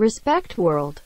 Respect World.